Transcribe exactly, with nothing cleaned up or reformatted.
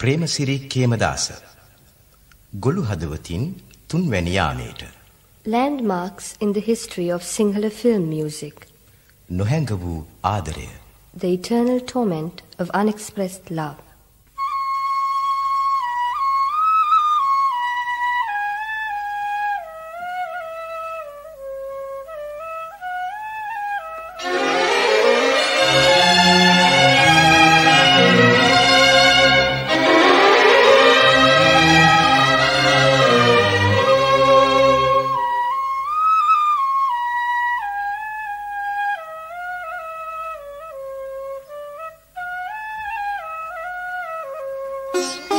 Premasiri Khemadasa, Guluhadavatin Tunveniyaneter. Landmarks in the history of Sinhala film music. Nohengabu Adare, the eternal torment of unexpressed love. Yes.